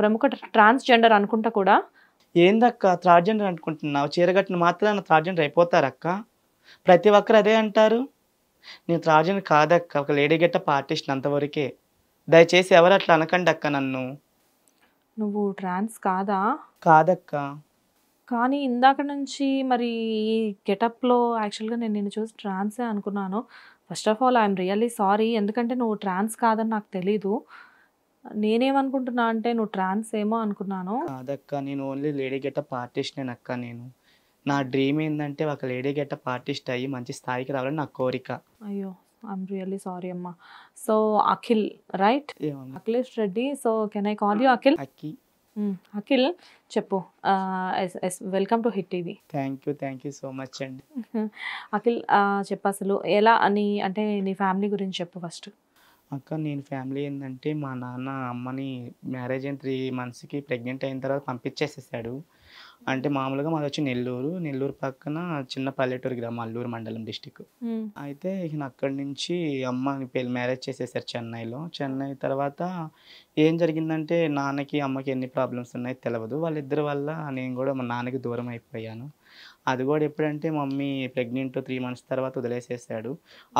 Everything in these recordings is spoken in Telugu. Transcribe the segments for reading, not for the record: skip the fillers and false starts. ప్రముఖ ట్రాన్స్జెండర్ అనుకుంటా కూడా. ఏందక్క ట్రాన్స్జెండర్ అనుకుంటున్నావు? చీరగట్టిన మాత్రాన ట్రాన్స్జెండర్ అయిపోతారక్క? ప్రతి ఒక్కరు అదే అంటారు. నేను ట్రాన్స్జెండర్ కాదక్క, ఒక లేడీ గెటప్ ఆర్టిస్ట్ అంతవరకే. దయచేసి ఎవరు అట్లా అనకండి అక్క నన్ను. నువ్వు ట్రాన్స్ కాదా? కాదక్క. కానీ ఇందాక నుంచి మరి ఈ గెటప్లో యాక్చువల్గా నేను నిన్ను చూసి ట్రాన్సే అనుకున్నాను. First of all I'm really sorry, ఎందుకంటే నువ్వు ట్రాన్స్ కాదని నాకు తెలీదు. నేనేమనుకుంటున్నా అంటే నువ్వు ట్రాన్స్ ఏమో అనుకున్నాను. కాదక్క, నేను ఓన్లీ లేడీ గెటప్ ఆర్టిస్ట్ నేనక్క. నేను నా డ్రీమ్ ఏంటంటే ఒక లేడీ గెటప్ ఆర్టిస్ట్ అయ్యి మంచి స్థాయికి రావాలని నా కోరిక. అయ్యో ఐఎమ్ రియల్లీ సారీ అమ్మా. So Akhil right, Akhilesh Reddy. So can I call you Akhil? Akhil చెప్పు. Welcome to hit TV. Thank you, thank you so much అండి. అఖిల్ చెప్పు అసలు ఎలా అని అంటే నీ ఫ్యామిలీ గురించి చెప్పు ఫస్ట్. అక్క నేను ఫ్యామిలీ ఏంటంటే మా నాన్న అమ్మని మ్యారేజ్ అయిన 3 monthsకి ప్రెగ్నెంట్ అయిన తర్వాత పంపించేసేసాడు. అంటే మామూలుగా మాది వచ్చి నెల్లూరు పక్కన చిన్న పల్లెటూరు గ్రామం, అల్లూరు మండలం, డిస్టిక్. అయితే ఇక అక్కడి నుంచి అమ్మని పెళ్ళి మ్యారేజ్ చేసేసారు చెన్నైలో. చెన్నై తర్వాత ఏం జరిగిందంటే నాన్నకి అమ్మకి ఎన్ని ప్రాబ్లమ్స్ ఉన్నాయో తెలియదు. వాళ్ళిద్దరి వల్ల నేను కూడా మా నాన్నకి దూరం అయిపోయాను. అది కూడా ఎప్పుడంటే మమ్మీ ప్రెగ్నెంట్ 3 months తర్వాత వదిలేసేసాడు.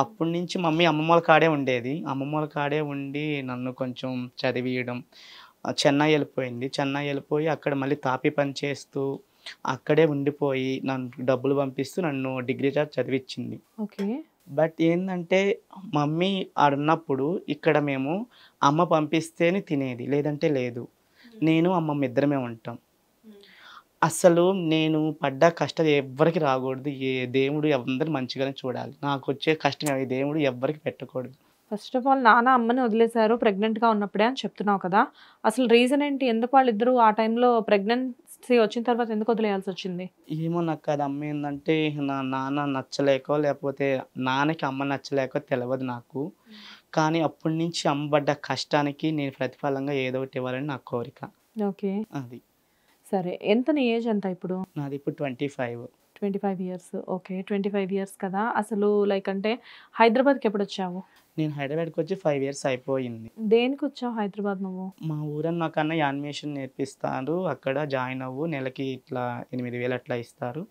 అప్పటి నుంచి మమ్మీ అమ్మమ్మల కాడే ఉండేది. అమ్మమ్మల కాడే ఉండి నన్ను కొంచెం చదివియడం. చెన్నై వెళ్ళిపోయింది. చెన్నై వెళ్ళిపోయి అక్కడ మళ్ళీ తాపి పని చేస్తూ అక్కడే ఉండిపోయి నన్ను డబ్బులు పంపిస్తూ నన్ను డిగ్రీ దాకా చదివించింది. ఓకే. బట్ ఏంటంటే మమ్మీ ఆడున్నప్పుడు ఇక్కడ మేము అమ్మ పంపిస్తేనే తినేది, లేదంటే లేదు. నేను అమ్మమ్మ ఇద్దరమే ఉంటాం. అసలు నేను పడ్డ కష్టం ఎవ్వరికి రాకూడదు. ఏ దేవుడు అందరూ మంచిగానే చూడాలి. నాకు వచ్చే కష్టం దేవుడు ఎవ్వరికి పెట్టకూడదు. ఫస్ట్ ఆఫ్ ఆల్ నాన్న అమ్మని వదిలేశారు ప్రెగ్నెంట్గా ఉన్నప్పుడే అని చెప్తున్నావు కదా, అసలు రీజన్ ఏంటి? ఎందుకు వాళ్ళిద్దరూ ఆ టైంలో ప్రెగ్నెన్సీ వచ్చిన తర్వాత ఎందుకు వదిలేయాల్సి వచ్చింది? ఏమో నాకు అది అమ్మ ఏంటంటే నా నాన్న నచ్చలేకో లేకపోతే నాన్నకి అమ్మ నచ్చలేకో తెలియదు నాకు. కానీ అప్పటి నుంచి అమ్మ పడ్డ కష్టానికి నేను ప్రతిఫలంగా ఏదో ఒకటి ఇవ్వాలని నా కోరిక. ఓకే అది సరే. ఎంత నీ ఏజ్ ఎంత ఇప్పుడు? నాది ఇప్పుడు 25. 25 years. ఓకే 25 years కదా. అసలు లైక్ అంటే హైదరాబాద్కి ఎప్పుడు వచ్చావు? నేను హైదరాబాద్కి వచ్చి 5 years అయిపోయింది. దేనికి వచ్చావు హైదరాబాద్ నువ్వు? మా ఊరని నాకన్నా యానిమేషన్ నేర్పిస్తారు. అక్కడ జాయిన్ అవ్వు, నెలకి ఇట్లా 8,000 అట్లా ఇస్తారు.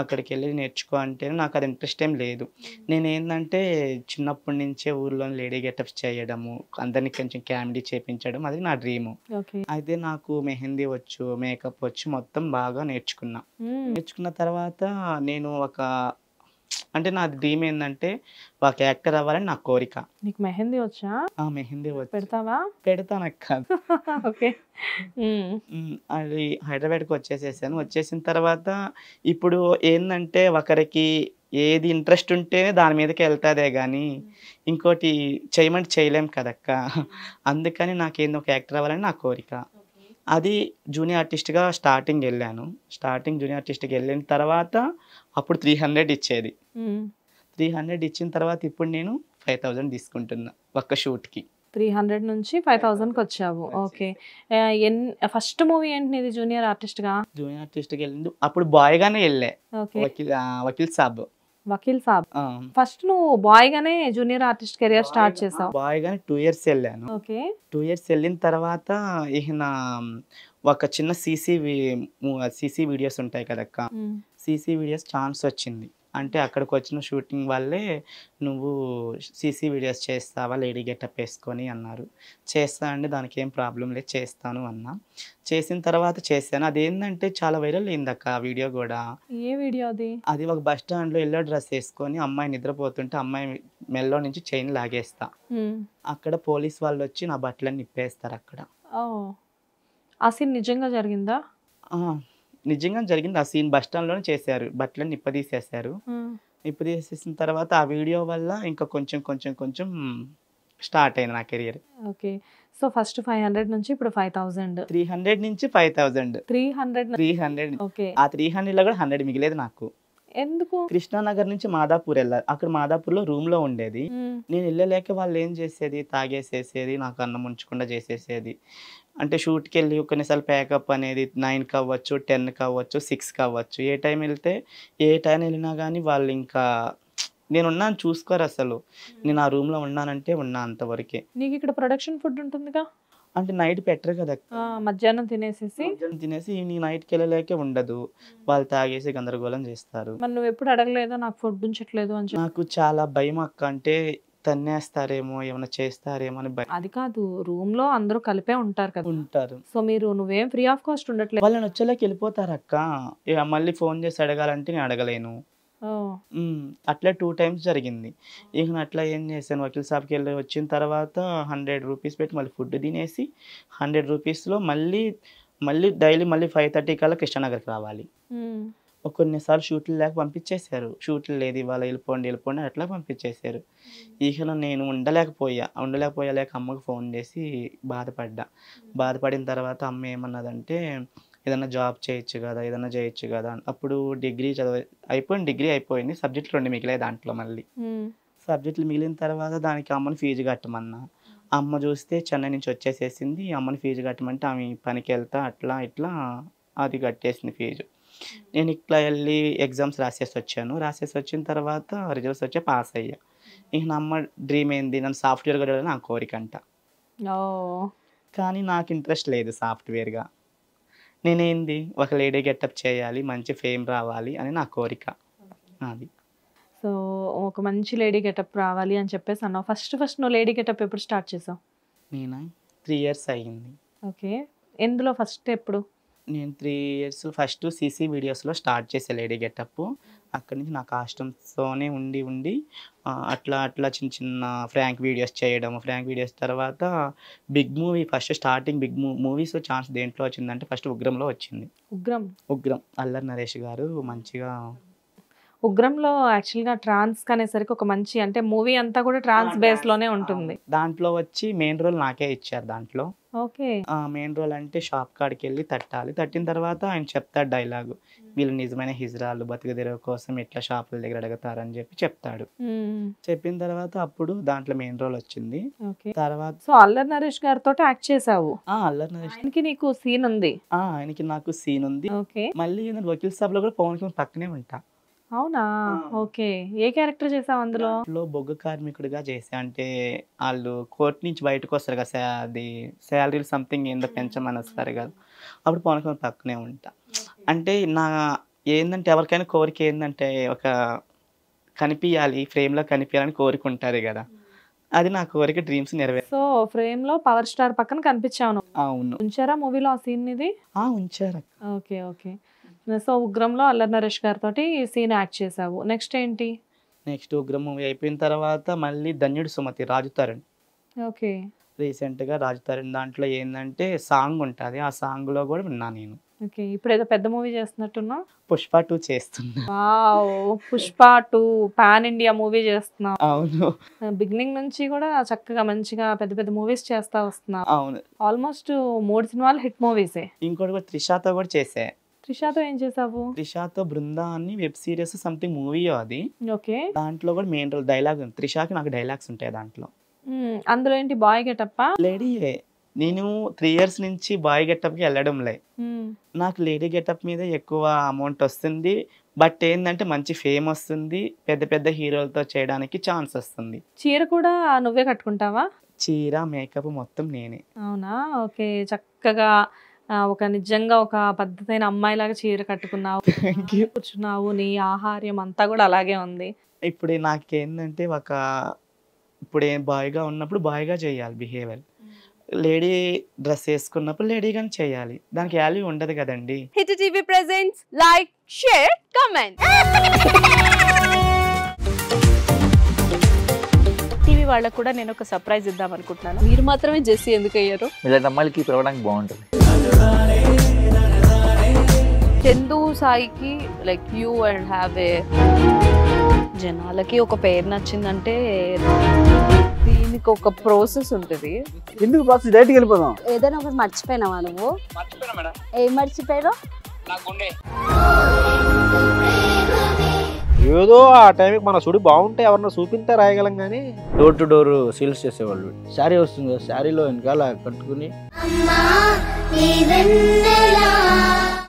అక్కడికి వెళ్ళి నేర్చుకో అంటే నాకు అది ఇంట్రెస్ట్ ఏం లేదు. నేనేంటంటే చిన్నప్పటి నుంచే ఊర్లో లేడీ గెటప్స్ చేయడము, అందరినీ కొంచెం కామెడీ చేయించడం, అది నా డ్రీము. అయితే నాకు మెహందీ వచ్చు, మేకప్ వచ్చు, మొత్తం బాగా నేర్చుకున్నా. నేర్చుకున్న తర్వాత నేను ఒక అంటే నా డ్రీమ్ ఏంటంటే ఒక యాక్టర్ అవ్వాలని నా కోరిక. నీకు మెహందీ వచ్చా? మెహందీ వచ్చి పెడతావా? పెడతానక్క. ఓకే అది హైదరాబాద్కి వచ్చేసేసాను. వచ్చేసిన తర్వాత ఇప్పుడు ఏంటంటే ఒకరికి ఏది ఇంట్రెస్ట్ ఉంటేనే దాని మీదకి వెళ్తాదే కానీ ఇంకోటి చేయమంటే చేయలేం కదక్క. అందుకని నాకేంది ఒక యాక్టర్ అవ్వాలని నా కోరిక. అది జూనియర్ ఆర్టిస్ట్గా స్టార్టింగ్ వెళ్ళాను. స్టార్టింగ్ జూనియర్ ఆర్టిస్ట్కి వెళ్ళిన తర్వాత అప్పుడు 300 ఇచ్చేది. 300 ఇచ్చిన తర్వాత ఇప్పుడు నేను 5,000 తీసుకుంటున్నా ఒక్క షూట్కి. 300 నుంచి 5,000కి వచ్చావు. ఓకే. ఫస్ట్ మూవీ ఏంటి నీది జూనియర్ ఆర్టిస్ట్గా? జూనియర్ ఆర్టిస్ట్కి వెళ్ళింది అప్పుడు బాయ్గానే వెళ్ళే. వకీల్ సాబ్. వకీల్ సాబ్. ఫస్ట్ నువ్వు బాయ్ గానే జూనియర్ ఆర్టిస్ట్ కెరియర్ స్టార్ట్ చేసావు? బాయ్ గానే 2 years వెళ్ళాను. ఓకే 2 years వెళ్ళిన తర్వాత ఈయన ఒక చిన్న సీసీ వీడియోస్ ఉంటాయి కదక్క, సీసీ వీడియోస్ ఛాన్స్ వచ్చింది. అంటే అక్కడికి వచ్చిన షూటింగ్ వల్లే నువ్వు సీసీ వీడియోస్ చేస్తావా లేడీ గెటప్ వేసుకొని అన్నారు. చేస్తా అంటే దానికి ఏం ప్రాబ్లం లేదు చేస్తాను అన్నా. చేసిన తర్వాత చేశాను. అదేంటంటే చాలా వైరల్ అయింది అక్క ఆ వీడియో కూడా. ఏ వీడియో అది? అది ఒక బస్ స్టాండ్లో ఎల్లో డ్రెస్ వేసుకొని అమ్మాయి నిద్రపోతుంటే అమ్మాయి మెల్లో నుంచి చైన్ లాగేస్తా. అక్కడ పోలీస్ వాళ్ళు వచ్చి నా బట్టలన్నీ నిప్పేస్తారు అక్కడ. ఆ సీన్ నిజంగా జరిగిందా? నిజంగా జరిగింది. ఆ సీన్ బస్ స్టాండ్ లోనే చేశారు. బట్టలను నిప్పదీసేసారు. నిప్పదీసేసిన తర్వాత ఆ వీడియో వల్ల ఇంకా కొంచెం కొంచెం కొంచెం స్టార్ట్ అయింది నా కెరియర్. ఓకే. సో ఫస్ట్ 500 నుంచి ఇప్పుడు 5,000. 300 నుంచి 5,000. 300. ఓకే. ఆ 300 లో కూడా 100 మిగిలేదు నాకు. ఎందుకు? కృష్ణానగర్ నుంచి మాదాపూర్ వెళ్ళారు. అక్కడ మాదాపూర్ లో రూమ్ లో ఉండేది. నేను వెళ్ళలేక వాళ్ళు ఏం చేసేది తాగేసేసేది, నాకు అన్నం ఉంచకుండా చేసేసేది. అంటే షూట్కి వెళ్ళి కొన్నిసార్లు ప్యాకప్ అనేది 9 అవ్వచ్చు, 10 అవ్వచ్చు, 6 అవ్వచ్చు. ఏ టైం వెళ్తే ఏ టైం వెళ్ళినా కానీ వాళ్ళు ఇంకా నేనున్నాను చూసుకోరు అసలు. నేను ఆ రూమ్లో ఉన్నానంటే ఉన్నా అంతవరకే. నీకు ఇక్కడ ప్రొడక్షన్ ఫుడ్ ఉంటుందిగా? అంటే నైట్ పెట్టరు కదా, మధ్యాహ్నం తినేసేసి ఈవినింగ్ నైట్ కి వెళ్ళలేకే ఉండదు, వాళ్ళు తాగేసి గందరగోళం చేస్తారు. మరి నువ్వు ఎప్పుడు అడగలేదా నాకు ఫుడ్ ఉంచట్లేదు అని? నాకు చాలా భయం అక్క, అంటే తన్నేస్తారేమో ఏమైనా చేస్తారేమో అని భయం. అది కాదు, రూమ్ లో అందరూ కలిపే ఉంటారు కదా, ఉంటారు. సో మీరు నువ్వేం ఫ్రీ ఆఫ్ కాస్ట్ ఉండట్లేదు, వాళ్ళని వచ్చేలాకి వెళ్ళిపోతారు అక్క. మళ్ళీ ఫోన్ చేసి అడగాలంటే నేను అడగలేను. అట్లా 2 times జరిగింది. ఇక అట్లా ఏం చేశాను, వకీల్ షాప్కి వెళ్ళి వచ్చిన తర్వాత 100 రూపీస్ పెట్టి మళ్ళీ ఫుడ్ తినేసి 100 రూపీస్లో మళ్ళీ డైలీ మళ్ళీ 5:30 కల్లా కృష్ణానగర్కి రావాలి. కొన్నిసార్లు షూట్లు లేక పంపించేశారు, షూట్లు లేదు ఇవాళ వెళ్ళిపోండి వెళ్ళిపోండి అట్లా పంపించేశారు. ఇక నేను ఉండలేకపోయా లేక అమ్మకు ఫోన్ చేసి బాధపడ్డా. బాధపడిన తర్వాత అమ్మ ఏమన్నదంటే ఏదైనా జాబ్ చేయొచ్చు కదా, ఏదైనా చేయొచ్చు కదా. అప్పుడు డిగ్రీ అయిపోయింది, సబ్జెక్టులు 2 మిగిలాయి. దాంట్లో మళ్ళీ సబ్జెక్టులు మిగిలిన తర్వాత దానికి అమ్మని ఫీజు కట్టమన్నా. అమ్మ చూస్తే చెన్నై నుంచి వచ్చేసేసింది. అమ్మని ఫీజు కట్టమంటే ఆమె పనికి వెళ్తా అట్లా ఇట్లా అది కట్టేసింది ఫీజు. నేను ఇట్లా వెళ్ళి ఎగ్జామ్స్ రాసేసి వచ్చిన తర్వాత రిజల్ట్స్ వచ్చే పాస్ అయ్యా. ఇక నా అమ్మ డ్రీమ్ ఏంది, నన్ను సాఫ్ట్వేర్ కట్టడం నా కోరికంట. కానీ నాకు ఇంట్రెస్ట్ లేదు సాఫ్ట్వేర్గా. నేనేంది ఒక లేడీ గెటప్ చేయాలి, మంచి ఫేమ్ రావాలి అని నా కోరిక. అది సో ఒక మంచి లేడీ గెటప్ రావాలి అని చెప్పేసి అన్నావు. ఫస్ట్ నువ్వు లేడీ గెటప్ ఎప్పుడు స్టార్ట్ చేసావు? నేను 3 years అయ్యింది. ఓకే, ఎందులో ఫస్ట్ ఎప్పుడు? నేను 3 years ఫస్ట్ సిసి వీడియోస్లో స్టార్ట్ చేసే లేడీ గెటప్. అక్కడి నుంచి నా కాస్ట్యూమ్స్తోనే ఉండి అట్లా అట్లా చిన్న ఫ్రాంక్ వీడియోస్ తర్వాత big movie. First starting big movies chance దేంట్లో వచ్చిందంటే ఫస్ట్ ఉగ్రంలో వచ్చింది. ఉగ్రం అల్లరి నరేష్ గారు మంచిగా. ఉగ్రంలో యాక్చువల్గా ట్రాన్స్ అనేసరికి ఒక మంచి, అంటే మూవీ అంతా కూడా ట్రాన్స్ బేస్లోనే ఉంటుంది. దాంట్లో వచ్చి మెయిన్ రోల్ నాకే ఇచ్చారు దాంట్లో. ఓకే, మెయిన్ రోల్ అంటే షాప్ కాడికి వెళ్ళి తట్టాలి. తట్టిన తర్వాత ఆయన చెప్తాడు డైలాగు, వీళ్ళు నిజమైన హిజ్రాలు బతుకుదెరవ కోసం ఇట్లా షాపుల దగ్గర అడుగుతారని చెప్పి చెప్తాడు. చెప్పిన తర్వాత అప్పుడు దాంట్లో మెయిన్ రోల్ వచ్చింది. తర్వాత సో అల్లరి నరేష్ గారితో యాక్ట్ చేసావు. అల్లరి నరేష్ ఆయనకి నీకు సీన్ ఉంది. ఆయనకి నాకు సీన్ ఉంది. మళ్ళీ వకీల్ సాబ్ లో కూడా పవన్ పక్కనే ఉంటా. అవునా? ఓకే, ఏ క్యారెక్టర్ చేసావు అందులో? బొగ్గ కార్మికుడిగా చేసా. అంటే వాళ్ళు కోర్టు నుంచి బయటకు వస్తారు కదా, అది శాలరీలు సంథింగ్ ఏందో పెంచమని వస్తారు కదా, అప్పుడు పనుకొని పక్కనే ఉంటా. అంటే నా ఏంటంటే ఎవరికైనా కోరిక ఏంటంటే ఒక కనిపించాలి, ఫ్రేమ్లో కనిపించాలని కోరిక ఉంటుంది కదా, అది నా కోరిక, డ్రీమ్స్ నెరవేరు. సో ఫ్రేమ్ లో పవర్ స్టార్ పక్కన కనిపించాను. అవును. ఉంచారా మూవీలో ఆ సీన్ ఇది? ఉంచారు. Okay okay. సో ఉగ్రంలో అల్లరి నరేష్ గారితో సీన్ యాక్ట్ చేసావు. నెక్స్ట్ ఏంటి? నెక్స్ట్ ఉగ్రం మూవీ అయిపోయిన తర్వాత మళ్ళీ ధన్యుడు సుమతి రాజు తరుణ్. ఓకే, రీసెంట్గా రాజు తరుణ్ దాంట్లో ఏంటంటే సాంగ్ ఉంటుంది, ఆ సాంగ్లో కూడా ఉన్నా నేను. ఓకే, ఇప్పుడు ఏదో పెద్ద మూవీ చేస్తున్నట్టున్నా? పుష్ప 2 చేస్తున్నా. Wow, Pushpa 2 pan India movie చేస్తున్నా. అవును, బిగినింగ్ నుంచి కూడా చక్కగా మంచిగా పెద్ద పెద్ద మూవీస్ చేస్తా వస్తున్నా. అవును, ఆల్మోస్ట్ 3 సినిమాలు హిట్ మూవీసే. ఇంకోటి కూడా త్రిషాతో కూడా చేసా. త్రిషాతో ఏం చేసావు? త్రిషాతో బృందా అని వెబ్ సిరీస్ సంథింగ్ మూవీ అది. ఓకే, దాంట్లో కూడా మెయిన్ రోల్ డైలాగ్ ఉంది. త్రిషాకి నాకు డైలాగ్స్ ఉంటాయి దాంట్లో. అందులో ఏంటి, బాయ్ గెటప్ లేడీయే? నేను 3 years నుంచి బాయ్ గెటప్కి వెళ్ళడం లే, నాకు లేడీ గెటప్ మీద ఎక్కువ అమౌంట్ వస్తుంది. బట్ ఏంటంటే మంచి ఫేమ్ వస్తుంది, పెద్ద పెద్ద హీరోలతో చేయడానికి ఛాన్స్ వస్తుంది. చీర కూడా నువ్వే కట్టుకుంటావా? చీర, మేకప్ మొత్తం నేనే. అవునా? ఓకే, చక్కగా ఒక నిజంగా ఒక పద్ధతైన అమ్మాయిలాగా చీర కట్టుకున్నావు, కూర్చున్నావు, నీ ఆహార్యం అంతా కూడా అలాగే ఉంది. ఇప్పుడు నాకేంటంటే ఇప్పుడు బాయ్గా ఉన్నప్పుడు బాయ్గా చేయాలి బిహేవియర్, లేడీ డ్రెస్ వేసుకున్నప్పుడు లేడీగానే చేయాలి, దానికి వాల్యూ ఉండదు కదండి. Hit TV presents like share comment. TV వాళ్ళకు కూడా నేను ఒక సర్ప్రైజ్ ఇద్దాం అనుకుంటున్నాను. మీరు మాత్రమే జెస్సీ ఎందుకు అయ్యారు? ఇలాంటి అమ్మాయిలకి పిలవడానికి బాగుంటుంది. చందు సాయికి like you and have a జనాలకి ఒక పేరు నచ్చిందంటే దీనికి ఒక ప్రాసెస్ ఉంటుంది. ఎందుకు ప్రాసెస్? డైరెక్ట్ వెళ్ళిపోదాం. ఏదైనా ఒకటి మర్చిపోయినావా నువ్వు? మర్చిపోయినా మేడం. ఏం మర్చిపోయావు? నా గుండె. ఏదో ఆ టైంకి మన చూడు బాగుంటే ఎవరన్నా చూపిస్తే రాయగలం, కానీ డోర్ టు డోర్ సేల్స్ చేసేవాళ్ళు. శారీ వస్తుంది, శారీలో వెనకాల కట్టుకుని